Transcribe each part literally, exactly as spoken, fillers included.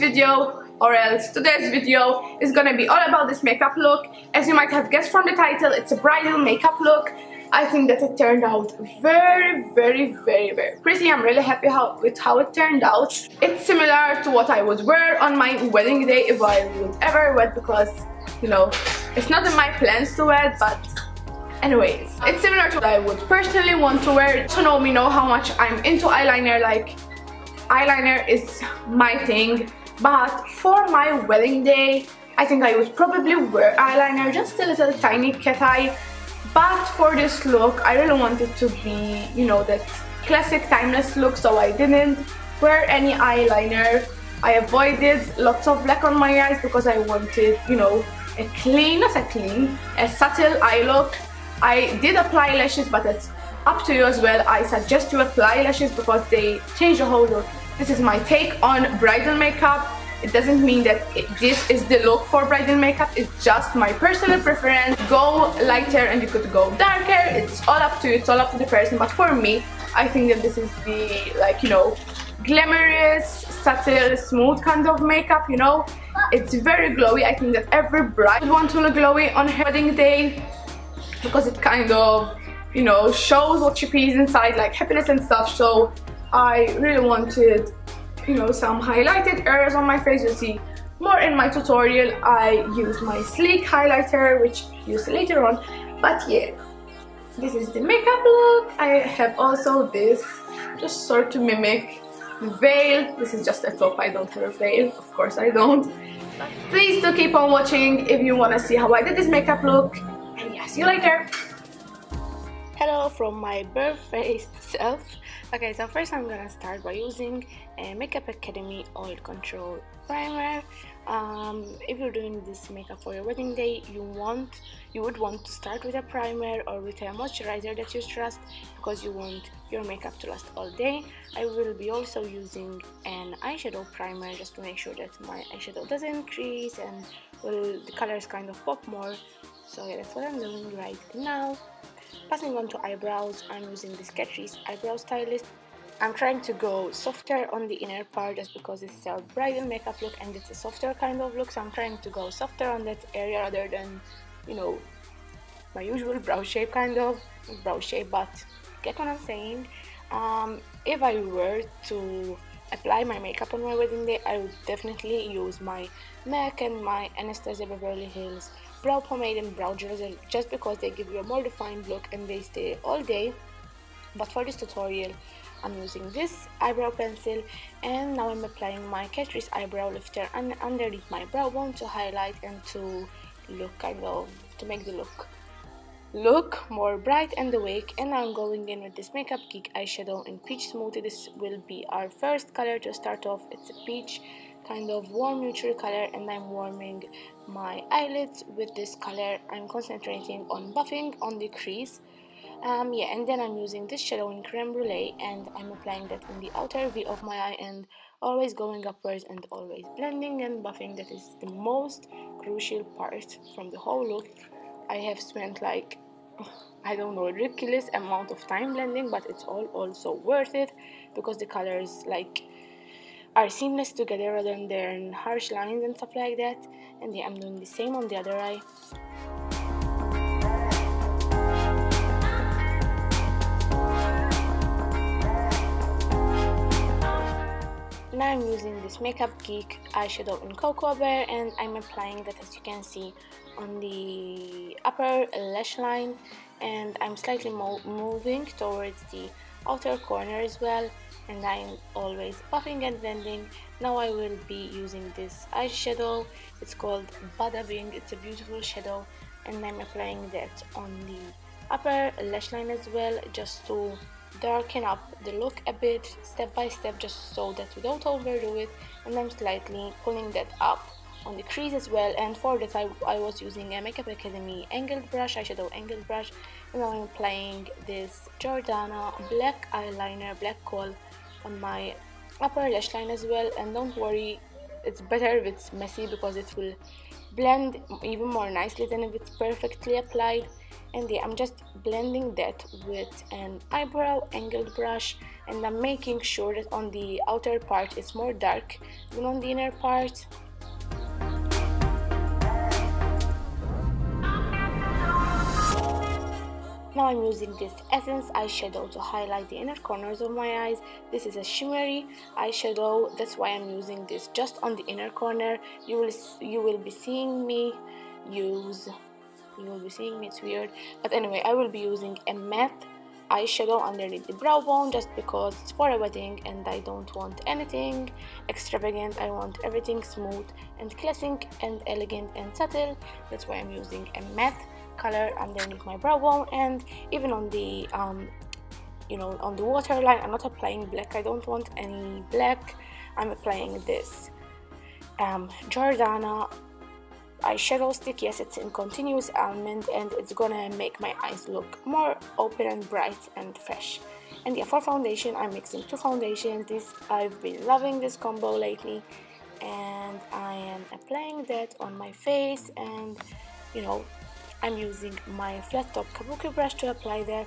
video or else today's video is gonna be all about this makeup look. As you might have guessed from the title, it's a bridal makeup look. I think that it turned out very, very, very, very pretty. I'm really happy how, with how it turned out. It's similar to what I would wear on my wedding day if I would ever wed, because, you know, it's not in my plans to wed, but anyways, it's similar to what I would personally want to wear. To know me, know how much I'm into eyeliner. Like, eyeliner is my thing, but for my wedding day, I think I would probably wear eyeliner, just a little tiny cat eye. But for this look, I really wanted to be, you know, that classic timeless look, so I didn't wear any eyeliner. I avoided lots of black on my eyes because I wanted, you know, a clean, not a clean, a subtle eye look. I did apply lashes, but it's up to you as well. I suggest you apply lashes because they change the whole look. This is my take on bridal makeup. It doesn't mean that it, this is the look for bridal makeup. It's just my personal preference. Go lighter and you could go darker. It's all up to you. It's all up to the person. But for me, I think that this is the, like, you know, glamorous, subtle, smooth kind of makeup, you know. It's very glowy. I think that every bride would want to look glowy on her wedding day, because it kind of, you know, shows what she feels inside, like happiness and stuff. So I really wanted, you know, some highlighted areas on my face. You'll see more in my tutorial. I use my Sleek highlighter, which I'll use later on. But yeah, this is the makeup look. I have also this, just sort to mimic the veil. This is just a top. I don't have a veil. Of course I don't. Please do keep on watching if you want to see how I did this makeup look. And yeah, see you later. Hello from my bare-faced self. Okay, so first I'm gonna start by using a Makeup Academy Oil Control Primer. Um, if you're doing this makeup for your wedding day, you want, you would want to start with a primer or with a moisturizer that you trust, because you want your makeup to last all day. I will be also using an eyeshadow primer just to make sure that my eyeshadow doesn't crease and will, the colors kind of pop more. So yeah, that's what I'm doing right now. Passing on to eyebrows, I'm using this Catrice eyebrow stylist. I'm trying to go softer on the inner part just because this is a bridal makeup look and it's a softer kind of look, so I'm trying to go softer on that area rather than, you know, my usual brow shape kind of, not brow shape, but get what I'm saying. Um, if I were to apply my makeup on my wedding day, I would definitely use my MAC and my Anastasia Beverly Hills brow pomade and brow gels, just because they give you a more defined look and they stay all day. But for this tutorial, I'm using this eyebrow pencil, and now I'm applying my Catrice eyebrow lifter and underneath my brow bone to highlight and to look kind of, to make the look look more bright and awake. And I'm going in with this Makeup Geek eyeshadow in Peach Smoothie. This will be our first color to start off. It's a peach kind of warm neutral color, and I'm warming my eyelids with this color. I'm concentrating on buffing on the crease. Um, yeah, and then I'm using this shadow in Creme Brulee, and I'm applying that in the outer V of my eye, and always going upwards and always blending and buffing. That is the most crucial part from the whole look. I have spent, like, I don't know, a ridiculous amount of time blending, but it's all also worth it because the colors, like, are seamless together rather than their harsh lines and stuff like that. And yeah, I'm doing the same on the other eye. Now I'm using this Makeup Geek eyeshadow in Cocoa Bear, and I'm applying that, as you can see, on the upper lash line, and I'm slightly mo moving towards the outer corner as well, and I'm always buffing and blending. Now I will be using this eyeshadow. It's called Bada Bing. It's a beautiful shadow, and I'm applying that on the upper lash line as well, just to darken up the look a bit, step by step, just so that we don't overdo it. And I'm slightly pulling that up on the crease as well. And for that, I, I was using a Makeup Academy angled brush, eyeshadow angled brush, and now I'm applying this Jordana black eyeliner, black coal, on my upper lash line as well. And don't worry, it's better if it's messy because it will blend even more nicely than if it's perfectly applied. And yeah, I'm just blending that with an eyebrow angled brush, and I'm making sure that on the outer part it's more dark than on the inner part. Now I'm using this Essence eyeshadow to highlight the inner corners of my eyes. This is a shimmery eyeshadow, that's why I'm using this just on the inner corner. You will you will be seeing me use, you will be seeing me, it's weird. But anyway, I will be using a matte eyeshadow underneath the brow bone just because it's for a wedding and I don't want anything extravagant. I want everything smooth and classic and elegant and subtle. That's why I'm using a matte color underneath my brow bone, and even on the um you know, on the waterline I'm not applying black. I don't want any black. I'm applying this um Jordana eyeshadow stick. Yes, it's in continuous almond and it's gonna make my eyes look more open and bright and fresh. And yeah, for foundation I'm mixing two foundations. This, I've been loving this combo lately, and I am applying that on my face. And you know, I'm using my flat top kabuki brush to apply that.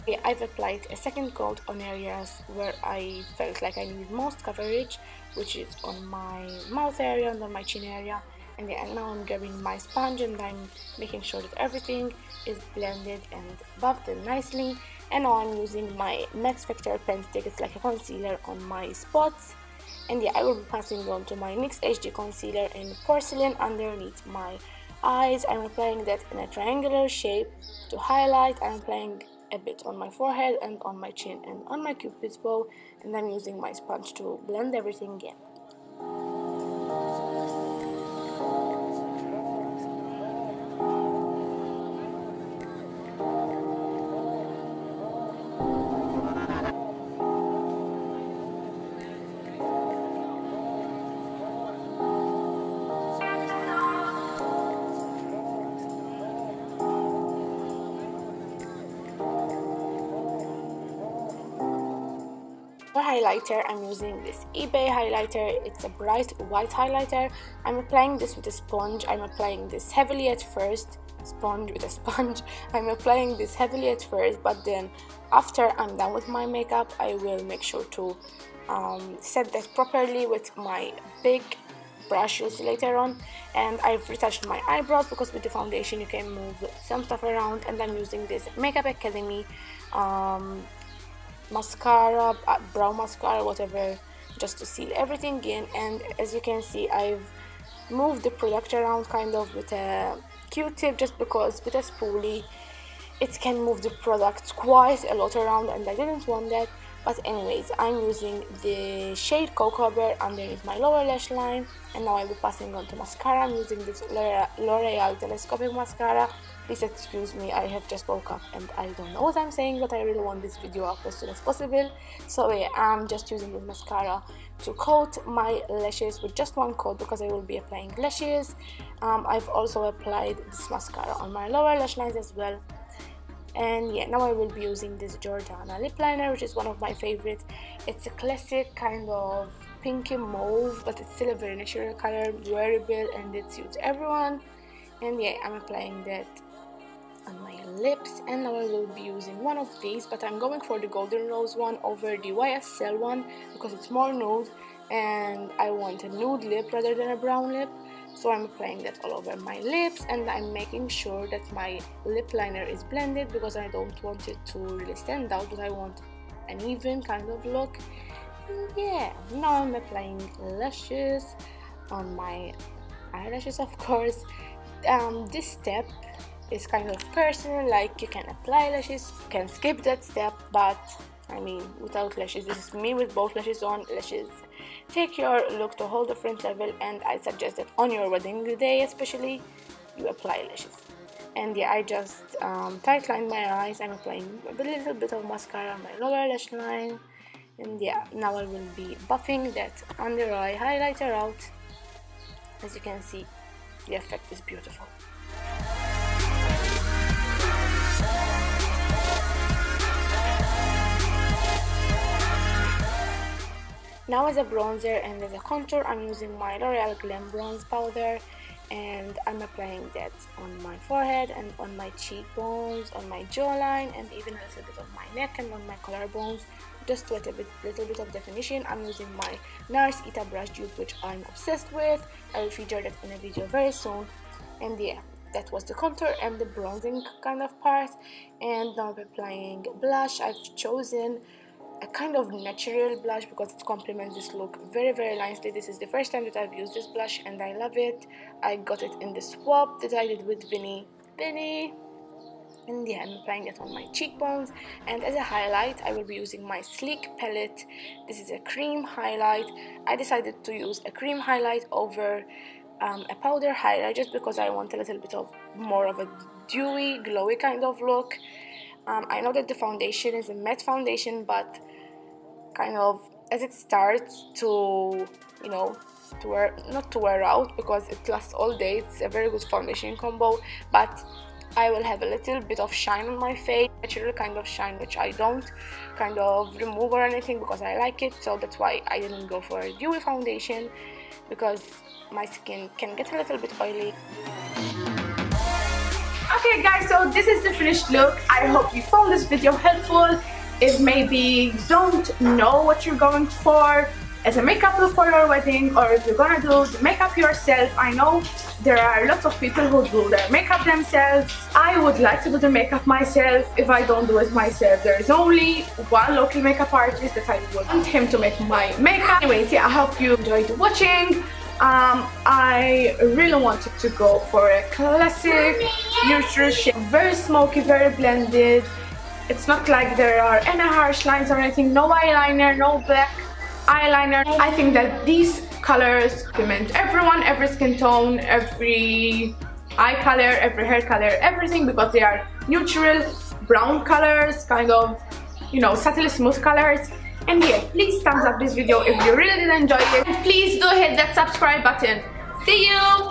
Okay, I've applied a second coat on areas where I felt like I needed most coverage, which is on my mouth area and on my chin area. And yeah, now I'm grabbing my sponge and I'm making sure that everything is blended and buffed in nicely. And now I'm using my Max Factor pen stick, it's like a concealer on my spots. And yeah, I will be passing on to my NYX H D concealer in porcelain underneath my eyes. I'm applying that in a triangular shape to highlight. I'm applying a bit on my forehead and on my chin and on my cupid's bow, and I'm using my sponge to blend everything in. Highlighter, I'm using this eBay highlighter. It's a bright white highlighter. I'm applying this with a sponge. I'm applying this heavily at first sponge with a sponge I'm applying this heavily at first, but then after I'm done with my makeup I will make sure to um, set that properly with my big brush later on. And I've retouched my eyebrows because with the foundation you can move some stuff around. And I'm using this Makeup Academy um, mascara, brow mascara, whatever, just to seal everything in. And as you can see, I've moved the product around kind of with a Q-tip just because with a spoolie it can move the product quite a lot around and I didn't want that. But anyways, I'm using the shade Cocoa Bear underneath my lower lash line. And now I'll be passing on to mascara. I'm using this L'Oreal telescopic mascara. Please excuse me, I have just woke up and I don't know what I'm saying, but I really want this video up as soon as possible. So yeah, I'm just using this mascara to coat my lashes with just one coat because I will be applying lashes. Um, I've also applied this mascara on my lower lash lines as well. And yeah, now I will be using this Jordana lip liner, which is one of my favorites. It's a classic kind of pinky mauve, but it's still a very natural color, wearable, and it suits everyone. And yeah, I'm applying that on my lips. And now I will be using one of these, but I'm going for the golden rose one over the Y S L one because it's more nude and I want a nude lip rather than a brown lip. So I'm applying that all over my lips, and I'm making sure that my lip liner is blended because I don't want it to really stand out, but I want an even kind of look. And yeah, now I'm applying lashes on my eyelashes, of course. Um, this step is kind of personal, like you can apply lashes, you can skip that step, but I mean without lashes, this is me with both lashes on. Lashes take your look to a whole different level, and I suggest that on your wedding day especially you apply lashes. And yeah, I just um, tight lined my eyes. I'm applying a little bit of mascara on my lower lash line. And yeah, now I will be buffing that under eye highlighter out. As you can see, the effect is beautiful. Now as a bronzer and as a contour, I'm using my L'Oreal Glam Bronze Powder, and I'm applying that on my forehead and on my cheekbones, on my jawline, and even a little bit on my neck and on my collarbones, just to add a bit, little bit of definition. I'm using my NARS Eta Brush Dupe, which I'm obsessed with. I will feature that in a video very soon. And yeah, that was the contour and the bronzing kind of part. And now I'm applying blush. I've chosen a kind of natural blush because it complements this look very very nicely. This is the first time that I've used this blush and I love it. I got it in the swap that I did with Vinny Vinny and yeah, I'm applying it on my cheekbones. And as a highlight, I will be using my Sleek palette. This is a cream highlight. I decided to use a cream highlight over um, a powder highlight just because I want a little bit of more of a dewy, glowy kind of look. Um, I know that the foundation is a matte foundation, but kind of as it starts to, you know, to wear, not to wear out because it lasts all day. It's a very good foundation combo, but I will have a little bit of shine on my face, natural kind of shine, which I don't kind of remove or anything because I like it. So that's why I didn't go for a dewy foundation, because my skin can get a little bit oily. Okay guys, so this is the finished look. I hope you found this video helpful. If maybe you don't know what you're going for as a makeup look for your wedding, or if you're gonna do the makeup yourself, I know there are lots of people who do their makeup themselves. I would like to do the makeup myself. If I don't do it myself, there is only one local makeup artist that I would want him to make my makeup. Anyways, yeah, I hope you enjoyed watching. Um, I really wanted to go for a classic neutral shade, very smoky, very blended. It's not like there are any harsh lines or anything, no eyeliner, no black eyeliner. I think that these colors complement everyone, every skin tone, every eye color, every hair color, everything, because they are neutral brown colors, kind of, you know, subtle smooth colors. And yeah, please thumbs up this video if you really did enjoy it. And please do hit that subscribe button. See you!